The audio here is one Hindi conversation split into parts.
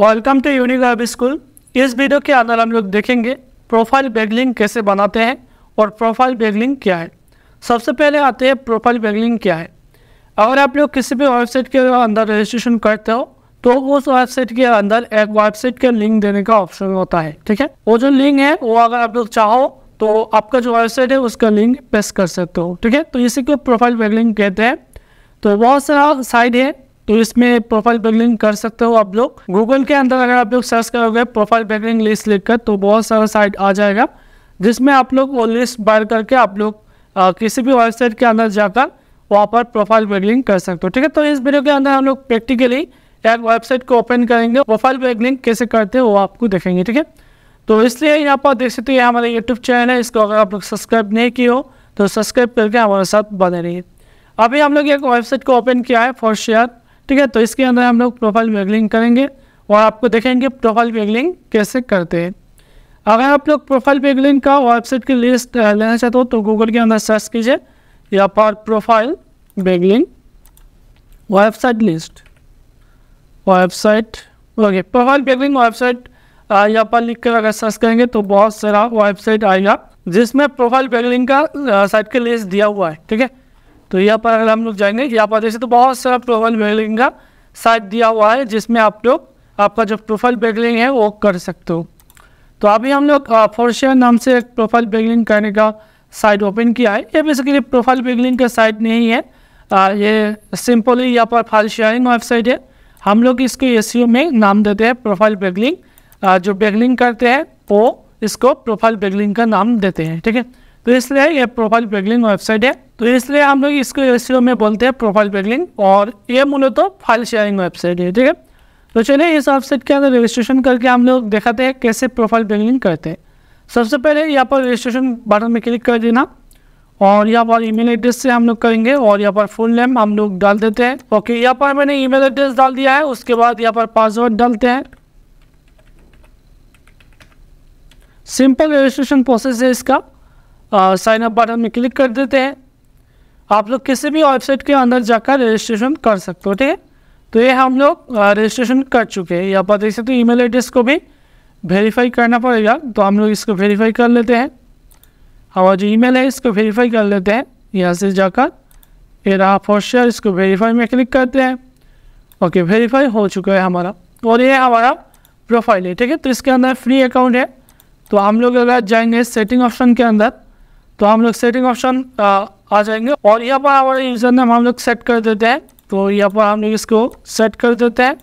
वेलकम टू यूनिगर्ब स्कूल। इस वीडियो के अंदर हम लोग देखेंगे प्रोफाइल बैक लिंक कैसे बनाते हैं और प्रोफाइल बैक लिंक क्या है। सबसे पहले आते हैं प्रोफाइल बैक लिंक क्या है। अगर आप लोग किसी भी वेबसाइट के अंदर रजिस्ट्रेशन करते हो तो उस वेबसाइट के अंदर एक वेबसाइट का लिंक देने का ऑप्शन होता है, ठीक है। वो जो लिंक है वो अगर आप लोग चाहो तो आपका जो वेबसाइट है उसका लिंक पेस्ट कर सकते हो, ठीक है। तो इसी को प्रोफाइल बैक लिंक कहते हैं। तो बहुत सारा साइट है तो इसमें प्रोफाइल बैक लिंक कर सकते हो आप लोग। गूगल के अंदर अगर आप लोग सर्च करोगे प्रोफाइल बैक लिंक लिस्ट लिखकर तो बहुत सारा साइट आ जाएगा जिसमें आप लोग वो लिस्ट बाहर करके आप लोग किसी भी वेबसाइट के अंदर जाकर वहाँ पर प्रोफाइल बैक लिंक कर सकते हो, ठीक है। तो इस वीडियो के अंदर हम लोग प्रैक्टिकली एक वेबसाइट को ओपन करेंगे, प्रोफाइल बैक लिंक कैसे करते हैं वो आपको देखेंगे, ठीक है। तो इसलिए यहाँ पर देख सकते हो ये हमारा यूट्यूब चैनल है, इसको अगर आप लोग सब्सक्राइब नहीं किए हो तो सब्सक्राइब करके हमारे साथ बने रहिए। अभी हम लोग एक वेबसाइट को ओपन किया है फोरशेयर, ठीक है। तो इसके अंदर हम लोग प्रोफाइल बैक लिंक करेंगे और आपको देखेंगे प्रोफाइल बैक लिंक कैसे करते हैं। अगर आप लोग प्रोफाइल बैक लिंक का वेबसाइट की लिस्ट लेना चाहते हो तो गूगल के अंदर सर्च कीजिए या पर profile back link website list website okay profile back link website यहाँ पर लिख कर अगर सर्च करेंगे तो बहुत सारा वेबसाइट आएगा जिसमें प्रोफाइल बैक लिंक का साइट की लिस्ट दिया हुआ है, ठीक है। तो यहाँ पर अगर हम लोग जाएंगे यहाँ पर जैसे तो बहुत सारा प्रोफाइल बैक लिंक का साइट दिया हुआ है जिसमें आप लोग आपका जो प्रोफाइल बैक लिंक है वो कर सकते हो। तो अभी हम लोग फोरशेयर नाम से एक प्रोफाइल बैक लिंक करने का साइट ओपन किया है। ये बेसिकली प्रोफाइल बैक लिंक का साइट नहीं है, ये सिंपली यहाँ पर फाइल शेयरिंग वेबसाइट है। हम लोग इसके एसईओ में नाम देते हैं प्रोफाइल बैक लिंक, जो बैक लिंक करते हैं वो इसको प्रोफाइल बैक लिंक का नाम देते हैं, ठीक है। तो इसलिए ये प्रोफाइल बैक लिंक वेबसाइट है तो इसलिए हम लोग इसको एसईओ में बोलते हैं प्रोफाइल बैक लिंक और ये मूलतः तो फाइल शेयरिंग वेबसाइट है, ठीक है। तो चलिए इस वेबसाइट के अंदर रजिस्ट्रेशन करके हम लोग दिखाते हैं कैसे प्रोफाइल बैक लिंक करते हैं। सबसे पहले यहाँ पर रजिस्ट्रेशन बटन में क्लिक कर देना और यहाँ पर ईमेल एड्रेस से हम लोग करेंगे और यहाँ पर फुल नेम हम लोग डाल देते हैं। ओके यहाँ पर मैंने ईमेल एड्रेस डाल दिया है, उसके बाद यहाँ पर पासवर्ड डालते हैं। सिंपल रजिस्ट्रेशन प्रोसेस है इसका। साइन अप बटन में क्लिक कर देते हैं। आप लोग किसी भी वेबसाइट के अंदर जाकर रजिस्ट्रेशन कर सकते हो, ठीक है। तो ये हम लोग रजिस्ट्रेशन कर चुके हैं। यहाँ पर देख सकते हो ईमेल एड्रेस को भी वेरीफाई करना पड़ेगा तो हम लोग इसको वेरीफाई कर लेते हैं। हमारा जो ईमेल है इसको वेरीफाई कर लेते हैं, यहाँ से जाकर ये रहा फोरशेयर, इसको वेरीफाई में क्लिक करते हैं। ओके वेरीफाई हो चुका है हमारा और ये हमारा प्रोफाइल है, ठीक है। तो इसके अंदर फ्री अकाउंट है तो हम लोग अगर जाएंगे सेटिंग ऑप्शन के अंदर तो हम लोग सेटिंग ऑप्शन आ जाएंगे और यहाँ पर हमारा यूज़र नेम हम लोग सेट कर देते हैं। तो यहाँ पर हम लोग इसको सेट कर देते हैं।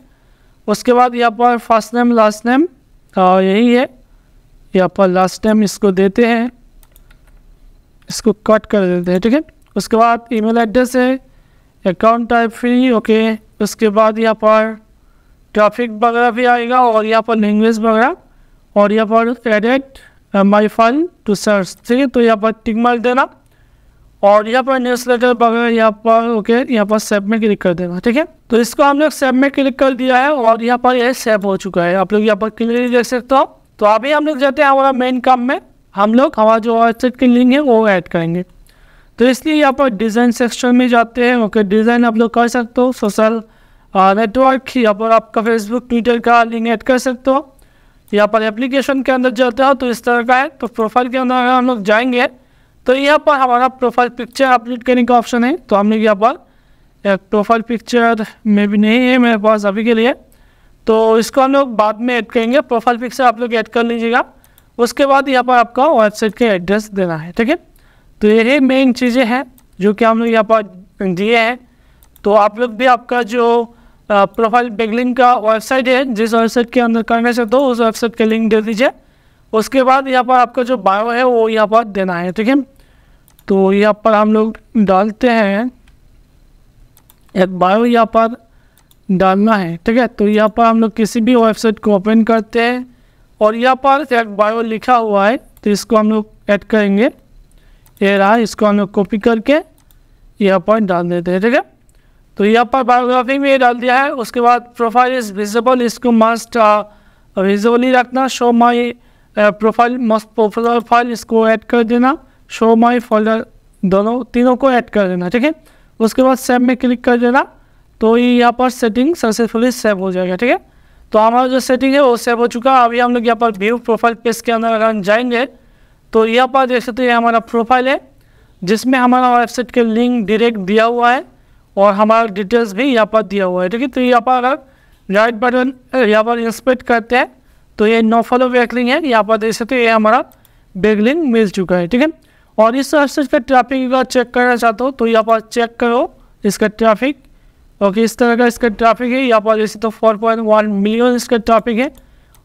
उसके बाद यहाँ पर फर्स्ट नेम लास्ट नेम यही है, यहाँ पर लास्ट नेम इसको देते हैं, इसको कट कर देते हैं, ठीक है। उसके बाद ईमेल एड्रेस है, अकाउंट टाइप फ्री ओके। उसके बाद यहाँ पर ट्रैफिक वगैरह भी आएगा और यहाँ पर लैंग्वेज वगैरह और यहाँ पर edit my file to search, ठीक है। तो यहाँ पर टिक मार्क देना और यहाँ पर न्यूज़लेटर वगैरह यहाँ पर ओके यहाँ पर सेव में क्लिक कर देना, ठीक है। तो इसको हम लोग सेव में क्लिक कर दिया है और यहाँ पर ये सेव हो चुका है, आप लोग यहाँ पर क्लियरली देख सकते हो। तो अभी हम लोग जाते हैं हमारा मेन काम में, हम लोग हमारा जो वेबसाइट की लिंक है वो ऐड करेंगे। तो इसलिए यहाँ पर डिज़ाइन सेक्शन में जाते हैं ओके। डिज़ाइन आप लोग कर सकते हो, सोशल नेटवर्क यहाँ पर आपका फेसबुक ट्विटर का लिंक ऐड कर सकते हो। यहाँ पर एप्लीकेशन के अंदर जाते हो तो इस तरह का है। तो प्रोफाइल के अंदर अगर हम लोग जाएंगे तो यहाँ पर हमारा प्रोफाइल पिक्चर अपलोड करने का ऑप्शन है। तो हम लोग यहाँ पर एक प्रोफाइल पिक्चर में भी नहीं है मेरे पास अभी के लिए, तो इसको हम लोग बाद में ऐड करेंगे। प्रोफाइल पिक्चर आप लोग ऐड कर लीजिएगा, उसके बाद यहाँ पर आपका वेबसाइट के एड्रेस देना है, ठीक है। तो यही मेन चीज़ें हैं जो कि हम लोग यहाँ पर दिए हैं। तो आप लोग भी आपका जो प्रोफाइल बैक लिंक का वेबसाइट है जिस वेबसाइट के अंदर करना चाहते हो उस वेबसाइट के लिंक दे दीजिए। उसके बाद यहाँ पर आपका जो बायो है वो यहाँ पर देना है, ठीक है। तो यहाँ पर हम लोग डालते हैं एक बायो, यहाँ पर डालना है, ठीक है। तो यहाँ पर हम लोग किसी भी वेबसाइट को ओपन करते हैं और यहाँ पर एक बायो लिखा हुआ है तो इसको हम लोग ऐड करेंगे। ये रहा, इसको हम लोग कॉपी करके यहाँ पर डाल देते हैं, ठीक है। तो यहाँ पर बायोग्राफी में ये डाल दिया है। उसके बाद प्रोफाइल इज़ विजिबल, इसको मस्ट विजिबली रखना। Show my profile must profile इसको ऐड कर देना, शो माई फोल्डर दोनों तीनों को ऐड कर देना, ठीक है। उसके बाद सेव में क्लिक कर देना तो यहाँ पर सेटिंग सक्सेसफुली सेव हो जाएगा, ठीक है। तो हमारा जो सेटिंग है वो सेव हो चुका है। अभी हम लोग यहाँ पर व्यू प्रोफाइल पेज के अंदर अगर हम जाएंगे तो यहाँ पर देख सकते हैं हमारा प्रोफाइल है जिसमें हमारा वेबसाइट के लिंक डायरेक्ट दिया हुआ है और हमारा डिटेल्स भी यहाँ पर दिया हुआ है, ठीक है। तो यहाँ पर अगर राइट बटन यहाँ पर इंस्पेक्ट करते हैं तो ये नो फॉलो बैक लिंक है, यहाँ पर देख सकते हैं ये हमारा बैक लिंक मिल चुका है, ठीक है। और इस वेबसाइट का ट्रैफिक अगर चेक करना चाहते हो तो यहाँ पर चेक करो इसका ट्रैफिक। ओके, इस तरह का इसका ट्रैफिक है, यहाँ पर जैसे तो 4.1 मिलियन इसका ट्रैफिक है।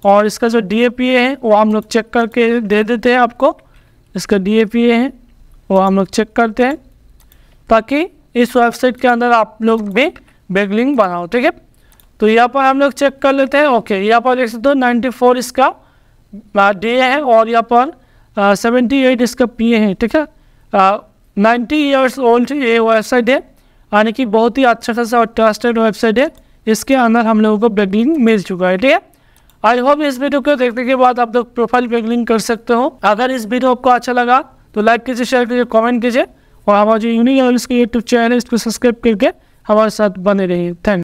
और इसका जो DAPA है वो हम लोग चेक करके दे देते हैं आपको, इसका DAPA है वो हम लोग चेक करते हैं ताकि इस वेबसाइट के अंदर आप लोग भी बैकलिंक बनाओ, ठीक है। तो यहाँ पर हम लोग चेक कर लेते हैं। ओके, यहाँ पर देख सकते हो 94 इसका DA है और यहाँ पर 78 इसका PA है, ठीक है। 90 years old ये वेबसाइट है, यानी कि बहुत ही अच्छा खासा और ट्रस्टेड वेबसाइट है। इसके अंदर हम लोगों को बैकलिंक मिल चुका है, ठीक है। आई होप इस वीडियो को देखने के बाद आप लोग प्रोफाइल बैकलिंक कर सकते हो। अगर इस वीडियो आपको अच्छा लगा तो लाइक कीजिए, शेयर कीजिए, कमेंट कीजिए और हमारा जो यूनिक यूनिवर्स के यूट्यूब चैनल है इसको सब्सक्राइब करके हमारे साथ बने रहिए। थैंक